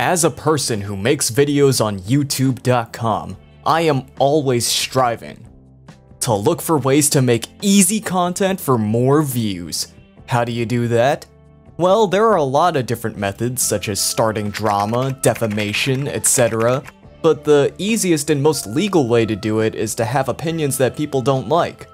As a person who makes videos on YouTube.com, I am always striving to look for ways to make easy content for more views. How do you do that? Well, there are a lot of different methods, such as starting drama, defamation, etc. But the easiest and most legal way to do it is to have opinions that people don't like.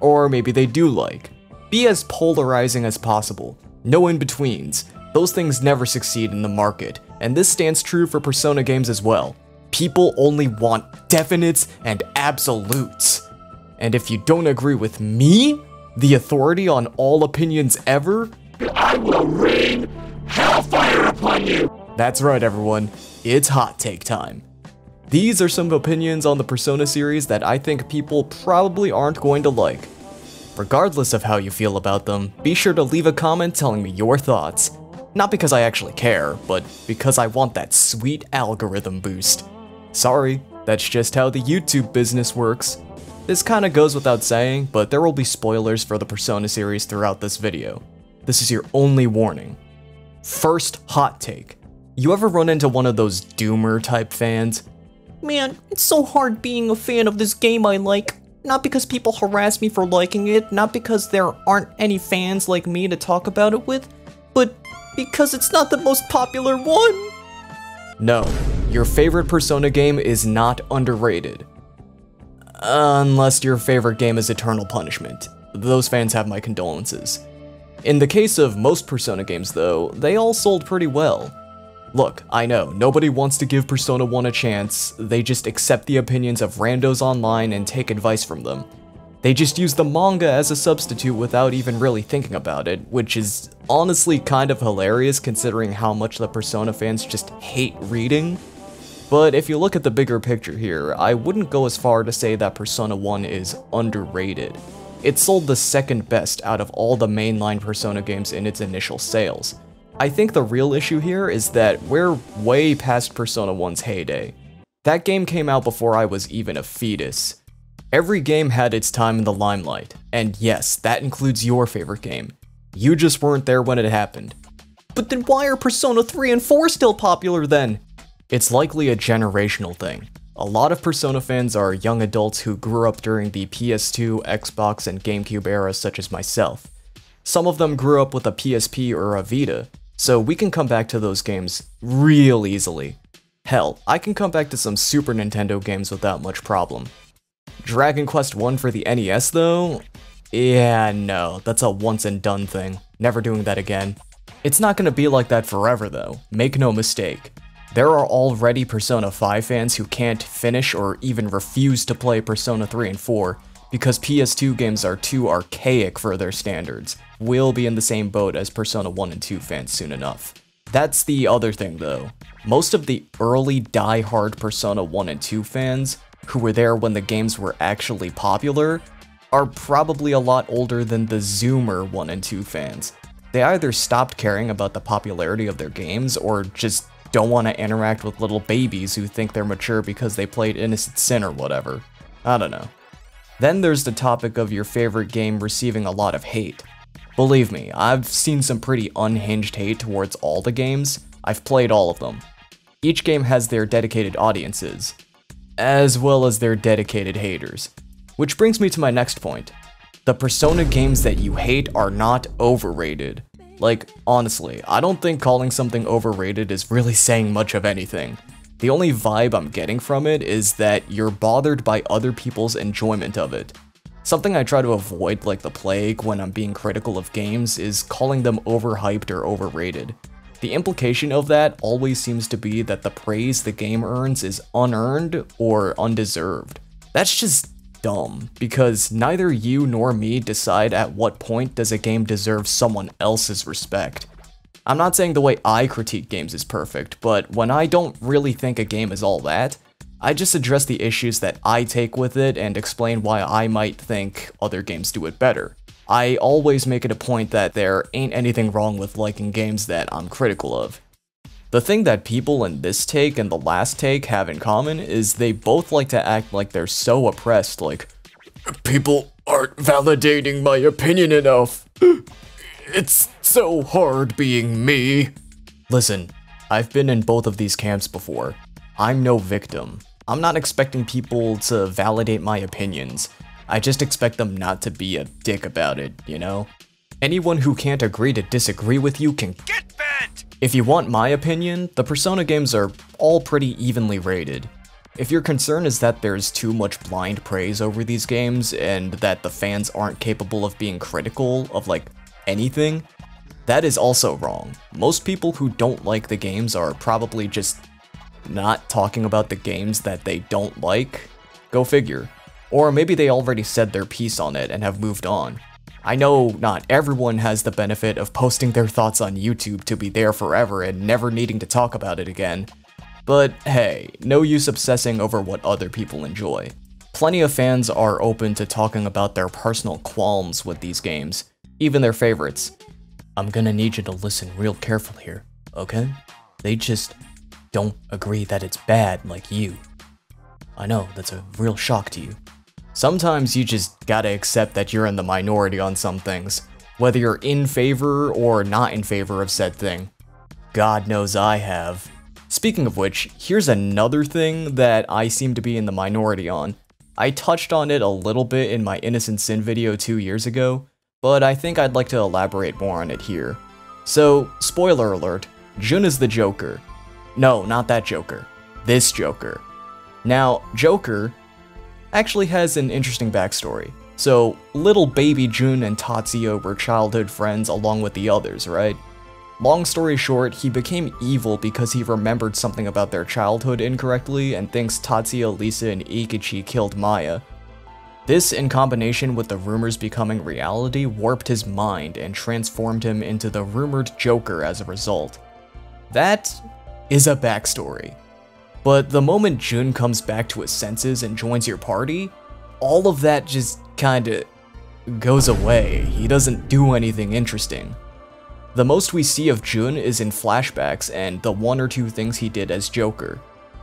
Or maybe they do like. Be as polarizing as possible. No in-betweens. Those things never succeed in the market, and this stands true for Persona games as well. People only want definites and absolutes. And if you don't agree with me, the authority on all opinions ever, I will rain hellfire upon you! That's right, everyone. It's hot take time. These are some opinions on the Persona series that I think people probably aren't going to like. Regardless of how you feel about them, be sure to leave a comment telling me your thoughts. Not because I actually care, but because I want that sweet algorithm boost. Sorry, that's just how the YouTube business works. This kinda goes without saying, but there will be spoilers for the Persona series throughout this video. This is your only warning. First hot take. You ever run into one of those doomer type fans? Man, it's so hard being a fan of this game I like. Not because people harass me for liking it, not because there aren't any fans like me to talk about it with, but because it's not the most popular one. No, your favorite Persona game is not underrated. Unless your favorite game is Eternal Punishment. Those fans have my condolences. In the case of most Persona games though, they all sold pretty well. Look, I know, nobody wants to give Persona 1 a chance, they just accept the opinions of randos online and take advice from them. They just use the manga as a substitute without even really thinking about it, which is honestly kind of hilarious considering how much the Persona fans just hate reading. But if you look at the bigger picture here, I wouldn't go as far to say that Persona 1 is underrated. It sold the second best out of all the mainline Persona games in its initial sales. I think the real issue here is that we're way past Persona 1's heyday. That game came out before I was even a fetus. Every game had its time in the limelight, and yes, that includes your favorite game. You just weren't there when it happened. But then why are Persona 3 and 4 still popular then? It's likely a generational thing. A lot of Persona fans are young adults who grew up during the PS2, Xbox, and GameCube era, such as myself. Some of them grew up with a PSP or a Vita. So we can come back to those games real easily. Hell, I can come back to some Super Nintendo games without much problem. Dragon Quest 1 for the NES though? Yeah, no, that's a once and done thing. Never doing that again. It's not gonna be like that forever though, make no mistake. There are already Persona 5 fans who can't finish or even refuse to play Persona 3 and 4 because PS2 games are too archaic for their standards. We'll be in the same boat as Persona 1 and 2 fans soon enough. That's the other thing though. Most of the early die-hard Persona 1 and 2 fans, who were there when the games were actually popular, are probably a lot older than the Zoomer 1 and 2 fans. They either stopped caring about the popularity of their games, or just don't want to interact with little babies who think they're mature because they played Innocent Sin or whatever. I don't know. Then there's the topic of your favorite game receiving a lot of hate. Believe me, I've seen some pretty unhinged hate towards all the games. I've played all of them. Each game has their dedicated audiences, as well as their dedicated haters. Which brings me to my next point. The Persona games that you hate are not overrated. Like, honestly, I don't think calling something overrated is really saying much of anything. The only vibe I'm getting from it is that you're bothered by other people's enjoyment of it. Something I try to avoid like the plague when I'm being critical of games is calling them overhyped or overrated. The implication of that always seems to be that the praise the game earns is unearned or undeserved. That's just dumb, because neither you nor me decide at what point does a game deserve someone else's respect. I'm not saying the way I critique games is perfect, but when I don't really think a game is all that, I just address the issues that I take with it and explain why I might think other games do it better. I always make it a point that there ain't anything wrong with liking games that I'm critical of. The thing that people in this take and the last take have in common is they both like to act like they're so oppressed, like, people aren't validating my opinion enough. It's so hard being me. Listen, I've been in both of these camps before. I'm no victim. I'm not expecting people to validate my opinions. I just expect them not to be a dick about it, you know? Anyone who can't agree to disagree with you can get bent! If you want my opinion, the Persona games are all pretty evenly rated. If your concern is that there's too much blind praise over these games and that the fans aren't capable of being critical of, like, anything, that is also wrong. Most people who don't like the games are probably just not talking about the games that they don't like. Go figure. Or maybe they already said their piece on it and have moved on. I know not everyone has the benefit of posting their thoughts on YouTube to be there forever and never needing to talk about it again. But hey, no use obsessing over what other people enjoy. Plenty of fans are open to talking about their personal qualms with these games, even their favorites. I'm gonna need you to listen real careful here, okay? They just don't agree that it's bad like you. I know, that's a real shock to you. Sometimes you just gotta accept that you're in the minority on some things, whether you're in favor or not in favor of said thing. God knows I have. Speaking of which, here's another thing that I seem to be in the minority on. I touched on it a little bit in my Innocent Sin video 2 years ago, but I think I'd like to elaborate more on it here. So, spoiler alert, Jun is the Joker. No, not that Joker. This Joker. Now, Joker actually has an interesting backstory. So, little baby Jun and Tatsuya were childhood friends along with the others, right? Long story short, he became evil because he remembered something about their childhood incorrectly and thinks Tatsuya, Lisa, and Ikichi killed Maya. This, in combination with the rumors becoming reality, warped his mind and transformed him into the rumored Joker as a result. That is a backstory. But the moment Jun comes back to his senses and joins your party, all of that just kinda goes away. He doesn't do anything interesting. The most we see of Jun is in flashbacks and the one or two things he did as Joker.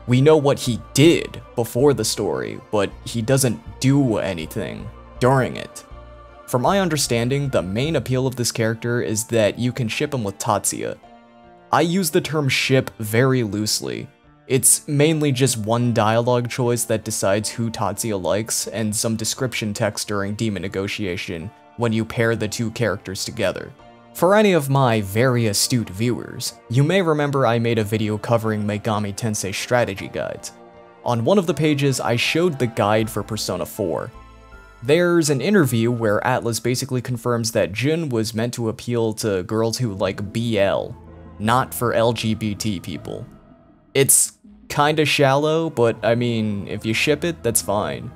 We know what he did before the story, but he doesn't do anything during it. From my understanding, the main appeal of this character is that you can ship him with Tatsuya. I use the term ship very loosely. It's mainly just one dialogue choice that decides who Tatsuya likes and some description text during demon negotiation when you pair the two characters together. For any of my very astute viewers, you may remember I made a video covering Megami Tensei strategy guides. On one of the pages, I showed the guide for Persona 4. There's an interview where Atlas basically confirms that Jun was meant to appeal to girls who like BL, not for LGBT people. It's kinda shallow, but I mean, if you ship it, that's fine.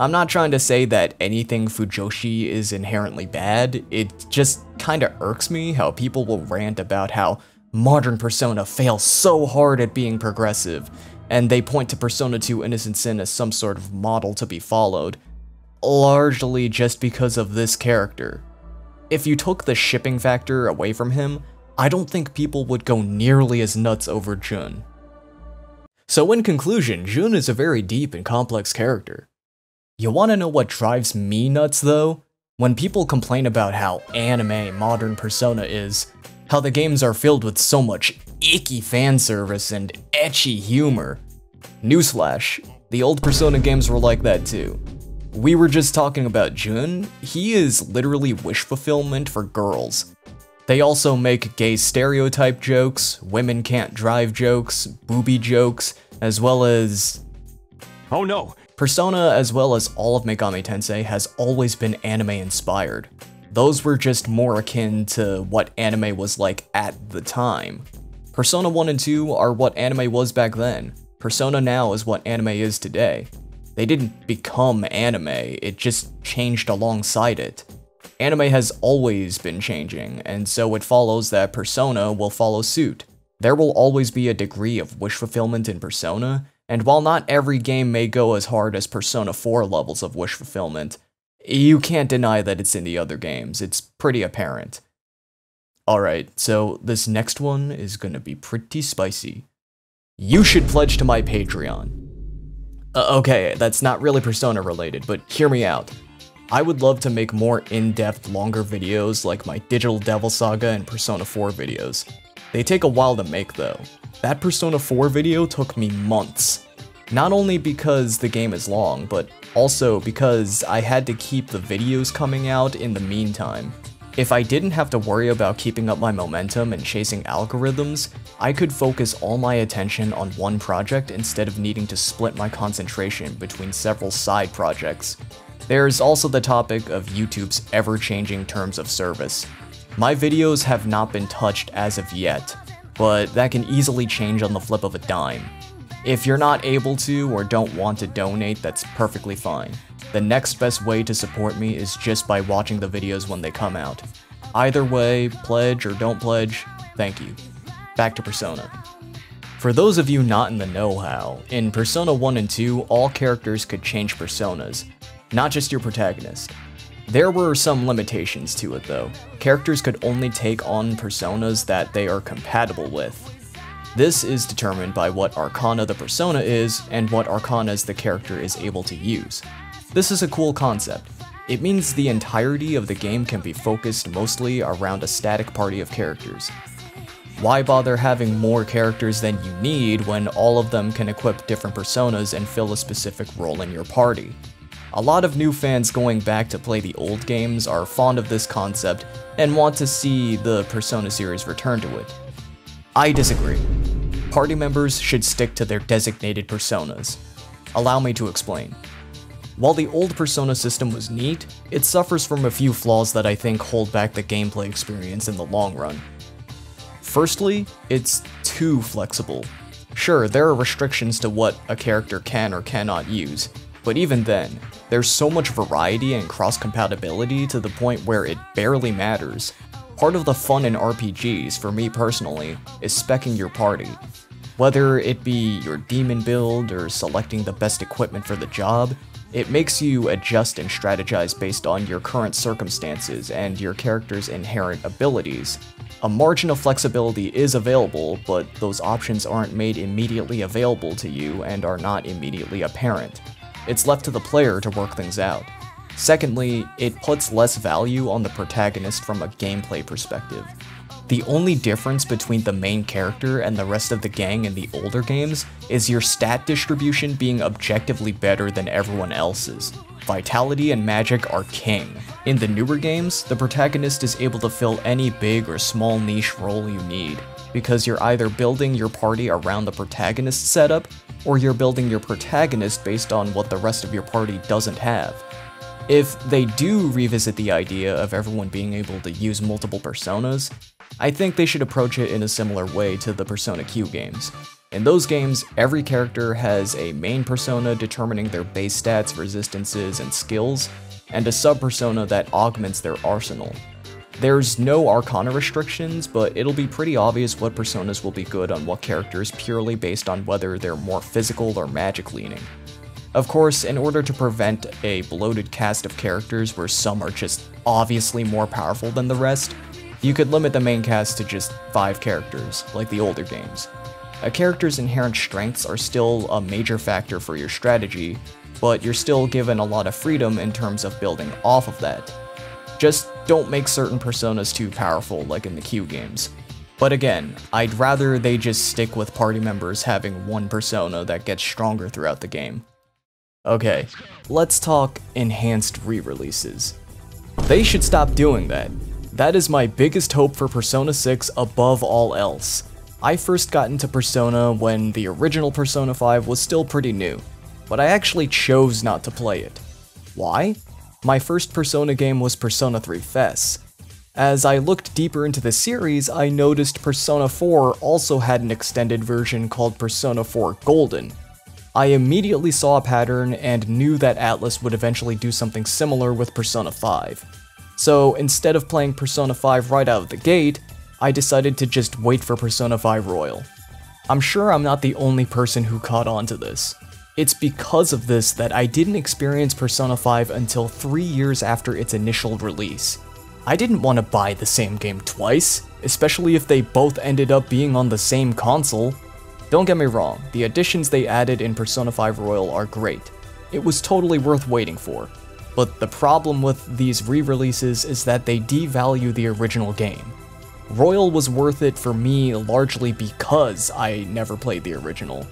I'm not trying to say that anything Fujoshi is inherently bad, it just kinda irks me how people will rant about how modern Persona fails so hard at being progressive, and they point to Persona 2 Innocent Sin as some sort of model to be followed, largely just because of this character. If you took the shipping factor away from him, I don't think people would go nearly as nuts over Jun. So in conclusion, Jun is a very deep and complex character. You wanna know what drives me nuts though? When people complain about how anime modern Persona is, how the games are filled with so much icky fanservice and ecchi humor. Newsflash, the old Persona games were like that too. We were just talking about Jun, he is literally wish fulfillment for girls. They also make gay stereotype jokes, women can't drive jokes, booby jokes, as well as... Oh no! Persona, as well as all of Megami Tensei, has always been anime-inspired. Those were just more akin to what anime was like at the time. Persona 1 and 2 are what anime was back then. Persona now is what anime is today. They didn't become anime, it just changed alongside it. Anime has always been changing, and so it follows that Persona will follow suit. There will always be a degree of wish fulfillment in Persona, and while not every game may go as hard as Persona 4 levels of wish fulfillment, you can't deny that it's in the other games, it's pretty apparent. Alright, so this next one is gonna be pretty spicy. You should pledge to my Patreon. Okay, that's not really Persona related, but hear me out. I would love to make more in-depth, longer videos like my Digital Devil Saga and Persona 4 videos. They take a while to make though. That Persona 4 video took me months. Not only because the game is long, but also because I had to keep the videos coming out in the meantime. If I didn't have to worry about keeping up my momentum and chasing algorithms, I could focus all my attention on one project instead of needing to split my concentration between several side projects. There's also the topic of YouTube's ever-changing terms of service. My videos have not been touched as of yet, but that can easily change on the flip of a dime. If you're not able to or don't want to donate, that's perfectly fine. The next best way to support me is just by watching the videos when they come out. Either way, pledge or don't pledge, thank you. Back to Persona. For those of you not in the know-how, in Persona 1 and 2, all characters could change personas, not just your protagonist. There were some limitations to it though. Characters could only take on personas that they are compatible with. This is determined by what arcana the persona is and what arcanas the character is able to use. This is a cool concept. It means the entirety of the game can be focused mostly around a static party of characters. Why bother having more characters than you need when all of them can equip different personas and fill a specific role in your party? A lot of new fans going back to play the old games are fond of this concept and want to see the Persona series return to it. I disagree. Party members should stick to their designated personas. Allow me to explain. While the old Persona system was neat, it suffers from a few flaws that I think hold back the gameplay experience in the long run. Firstly, it's too flexible. Sure, there are restrictions to what a character can or cannot use, but even then, there's so much variety and cross-compatibility to the point where it barely matters. Part of the fun in RPGs, for me personally, is specking your party. Whether it be your demon build or selecting the best equipment for the job, it makes you adjust and strategize based on your current circumstances and your character's inherent abilities. A margin of flexibility is available, but those options aren't made immediately available to you and are not immediately apparent. It's left to the player to work things out. Secondly, it puts less value on the protagonist from a gameplay perspective. The only difference between the main character and the rest of the gang in the older games is your stat distribution being objectively better than everyone else's. Vitality and magic are king. In the newer games, the protagonist is able to fill any big or small niche role you need, because you're either building your party around the protagonist setup, or you're building your protagonist based on what the rest of your party doesn't have. If they do revisit the idea of everyone being able to use multiple personas, I think they should approach it in a similar way to the Persona Q games. In those games, every character has a main persona determining their base stats, resistances, and skills, and a sub-persona that augments their arsenal. There's no arcana restrictions, but it'll be pretty obvious what personas will be good on what characters purely based on whether they're more physical or magic-leaning. Of course, in order to prevent a bloated cast of characters where some are just obviously more powerful than the rest, you could limit the main cast to just 5 characters, like the older games. A character's inherent strengths are still a major factor for your strategy, but you're still given a lot of freedom in terms of building off of that. Just don't make certain personas too powerful like in the Q games. But again, I'd rather they just stick with party members having one persona that gets stronger throughout the game. Okay, let's talk enhanced re-releases. They should stop doing that. That is my biggest hope for Persona 6 above all else. I first got into Persona when the original Persona 5 was still pretty new, but I actually chose not to play it. Why? My first Persona game was Persona 3 FES. As I looked deeper into the series, I noticed Persona 4 also had an extended version called Persona 4 Golden. I immediately saw a pattern and knew that Atlus would eventually do something similar with Persona 5. So instead of playing Persona 5 right out of the gate, I decided to just wait for Persona 5 Royal. I'm sure I'm not the only person who caught on to this. It's because of this that I didn't experience Persona 5 until 3 years after its initial release. I didn't want to buy the same game twice, especially if they both ended up being on the same console. Don't get me wrong, the additions they added in Persona 5 Royal are great. It was totally worth waiting for. But the problem with these re-releases is that they devalue the original game. Royal was worth it for me largely because I never played the original.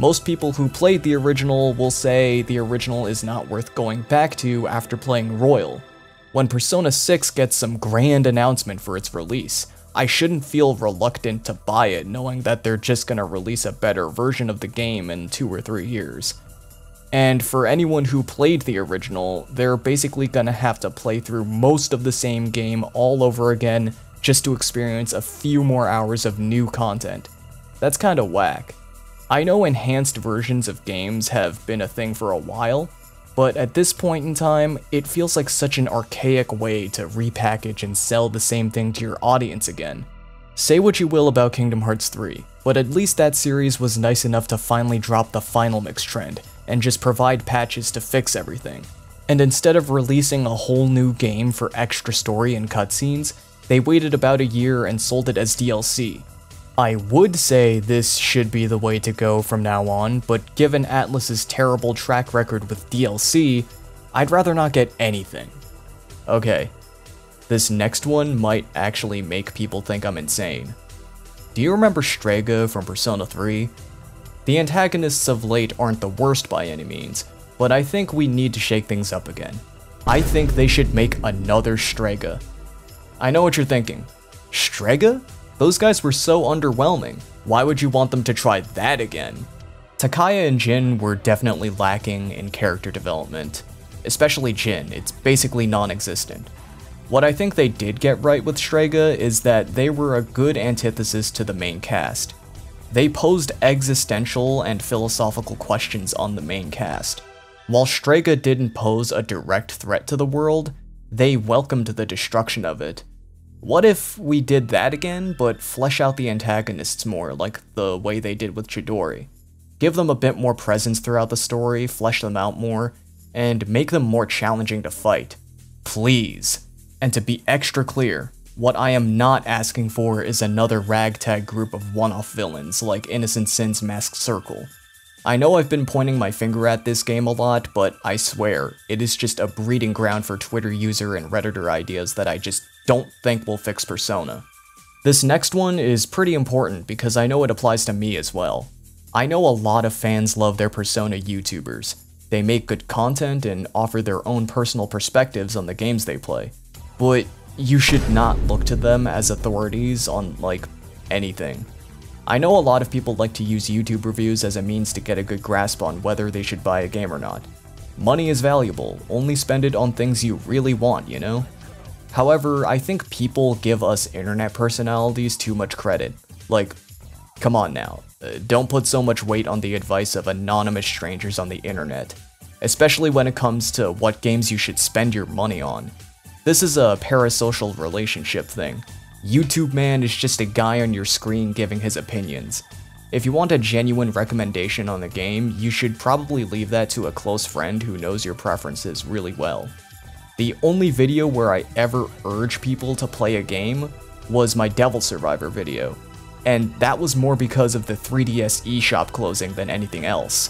Most people who played the original will say the original is not worth going back to after playing Royal. When Persona 6 gets some grand announcement for its release, I shouldn't feel reluctant to buy it knowing that they're just gonna release a better version of the game in 2 or 3 years. And for anyone who played the original, they're basically gonna have to play through most of the same game all over again just to experience a few more hours of new content. That's kinda whack. I know enhanced versions of games have been a thing for a while, but at this point in time, it feels like such an archaic way to repackage and sell the same thing to your audience again. Say what you will about Kingdom Hearts 3, but at least that series was nice enough to finally drop the final mix trend and just provide patches to fix everything. And instead of releasing a whole new game for extra story and cutscenes, they waited about a year and sold it as DLC. I would say this should be the way to go from now on, but given Atlas's terrible track record with DLC, I'd rather not get anything. Okay, this next one might actually make people think I'm insane. Do you remember Strega from Persona 3? The antagonists of late aren't the worst by any means, but I think we need to shake things up again. I think they should make another Strega. I know what you're thinking. Strega? Those guys were so underwhelming. Why would you want them to try that again? Takaya and Jin were definitely lacking in character development, especially Jin. It's basically non-existent. What I think they did get right with Strega is that they were a good antithesis to the main cast. They posed existential and philosophical questions on the main cast. While Strega didn't pose a direct threat to the world, they welcomed the destruction of it. What if we did that again, but flesh out the antagonists more, like the way they did with Chidori? Give them a bit more presence throughout the story, flesh them out more, and make them more challenging to fight. Please. And to be extra clear, what I am not asking for is another ragtag group of one-off villains like Innocent Sin's Mask Circle. I know I've been pointing my finger at this game a lot, but I swear, it is just a breeding ground for Twitter user and Redditor ideas that I just don't think will fix Persona. This next one is pretty important because I know it applies to me as well. I know a lot of fans love their Persona YouTubers. They make good content and offer their own personal perspectives on the games they play. But you should not look to them as authorities on, like, anything. I know a lot of people like to use YouTube reviews as a means to get a good grasp on whether they should buy a game or not. Money is valuable, only spend it on things you really want, you know? However, I think people give us internet personalities too much credit. Like, come on now, don't put so much weight on the advice of anonymous strangers on the internet, especially when it comes to what games you should spend your money on. This is a parasocial relationship thing. YouTube man is just a guy on your screen giving his opinions. If you want a genuine recommendation on the game, you should probably leave that to a close friend who knows your preferences really well. The only video where I ever urge people to play a game was my Devil Survivor video, and that was more because of the 3DS eShop closing than anything else.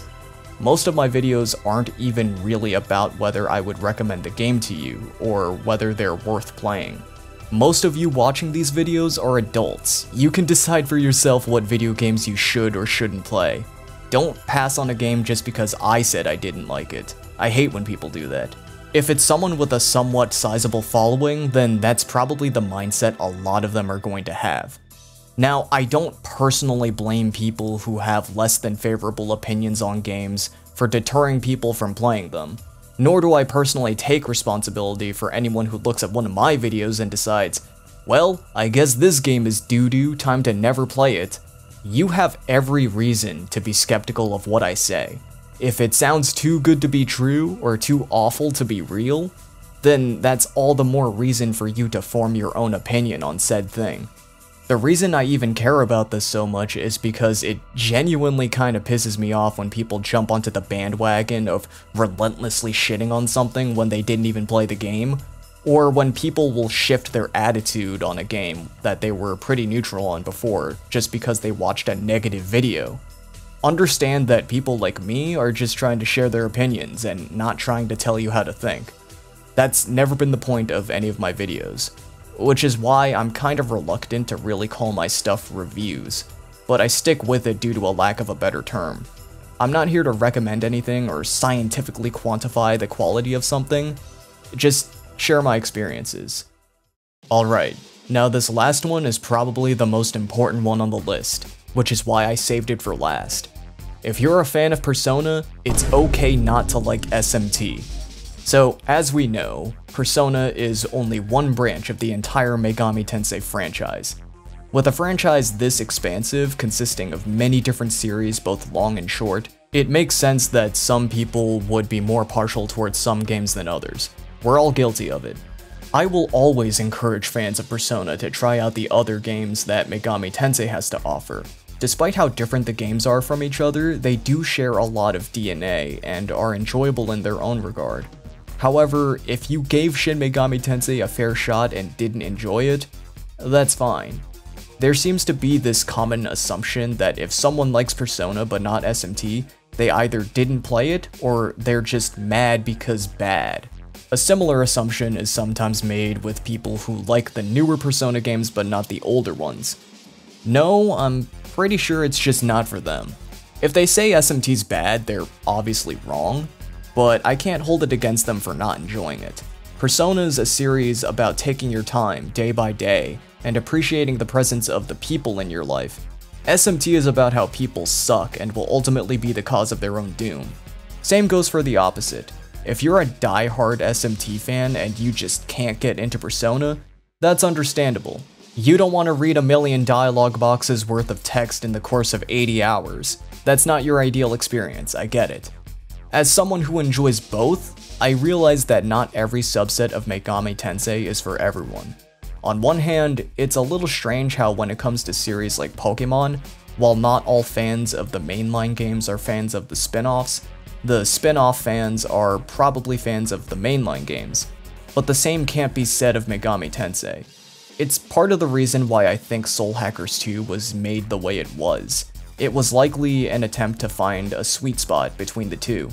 Most of my videos aren't even really about whether I would recommend the game to you, or whether they're worth playing. Most of you watching these videos are adults. You can decide for yourself what video games you should or shouldn't play. Don't pass on a game just because I said I didn't like it. I hate when people do that. If it's someone with a somewhat sizable following, then that's probably the mindset a lot of them are going to have. Now, I don't personally blame people who have less than favorable opinions on games for deterring people from playing them. Nor do I personally take responsibility for anyone who looks at one of my videos and decides, well, I guess this game is doo-doo, time to never play it. You have every reason to be skeptical of what I say. If it sounds too good to be true or too awful to be real, then that's all the more reason for you to form your own opinion on said thing. The reason I even care about this so much is because it genuinely kind of pisses me off when people jump onto the bandwagon of relentlessly shitting on something when they didn't even play the game, or when people will shift their attitude on a game that they were pretty neutral on before just because they watched a negative video. Understand that people like me are just trying to share their opinions and not trying to tell you how to think. That's never been the point of any of my videos. which is why I'm kind of reluctant to really call my stuff reviews, but I stick with it due to a lack of a better term. I'm not here to recommend anything or scientifically quantify the quality of something, just share my experiences. Alright, now this last one is probably the most important one on the list, which is why I saved it for last. If you're a fan of Persona, it's okay not to like SMT. So, as we know, Persona is only one branch of the entire Megami Tensei franchise. With a franchise this expansive, consisting of many different series both long and short, it makes sense that some people would be more partial towards some games than others. We're all guilty of it. I will always encourage fans of Persona to try out the other games that Megami Tensei has to offer. Despite how different the games are from each other, they do share a lot of DNA and are enjoyable in their own regard. However, if you gave Shin Megami Tensei a fair shot and didn't enjoy it, that's fine. There seems to be this common assumption that if someone likes Persona but not SMT, they either didn't play it or they're just mad because bad. A similar assumption is sometimes made with people who like the newer Persona games but not the older ones. No, I'm pretty sure it's just not for them. If they say SMT's bad, they're obviously wrong, but I can't hold it against them for not enjoying it. Persona's a series about taking your time, day by day, and appreciating the presence of the people in your life. SMT is about how people suck and will ultimately be the cause of their own doom. Same goes for the opposite. If you're a die-hard SMT fan and you just can't get into Persona, that's understandable. You don't want to read a million dialogue boxes worth of text in the course of 80 hours. That's not your ideal experience, I get it. As someone who enjoys both, I realize that not every subset of Megami Tensei is for everyone. On one hand, it's a little strange how when it comes to series like Pokemon, while not all fans of the mainline games are fans of the spin-offs, the spin-off fans are probably fans of the mainline games. But the same can't be said of Megami Tensei. It's part of the reason why I think Soul Hackers 2 was made the way it was. It was likely an attempt to find a sweet spot between the two.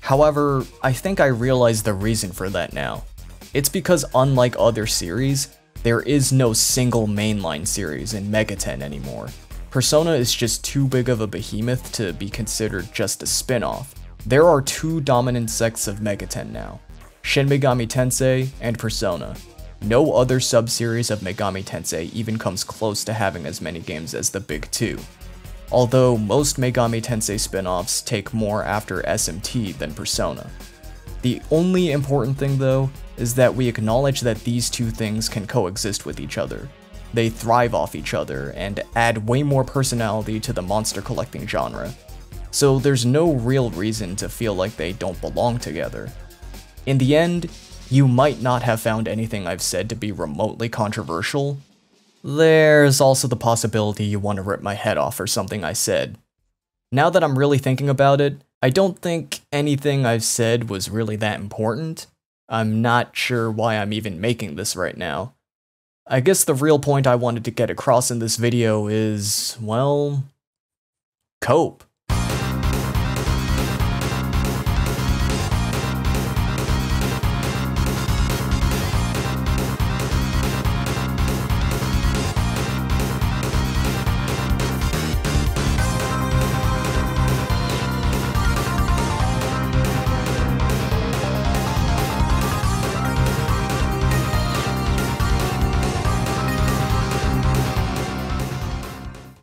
However, I think I realize the reason for that now. It's because unlike other series, there is no single mainline series in Megaton anymore. Persona is just too big of a behemoth to be considered just a spin-off. There are two dominant sects of Megaton now, Shin Megami Tensei and Persona. No other sub-series of Megami Tensei even comes close to having as many games as the big two. Although most Megami Tensei spin-offs take more after SMT than Persona. The only important thing though, is that we acknowledge that these two things can coexist with each other. They thrive off each other and add way more personality to the monster collecting genre. So there's no real reason to feel like they don't belong together. In the end, you might not have found anything I've said to be remotely controversial. There's also the possibility you want to rip my head off for something I said. Now that I'm really thinking about it, I don't think anything I've said was really that important. I'm not sure why I'm even making this right now. I guess the real point I wanted to get across in this video is, well, cope.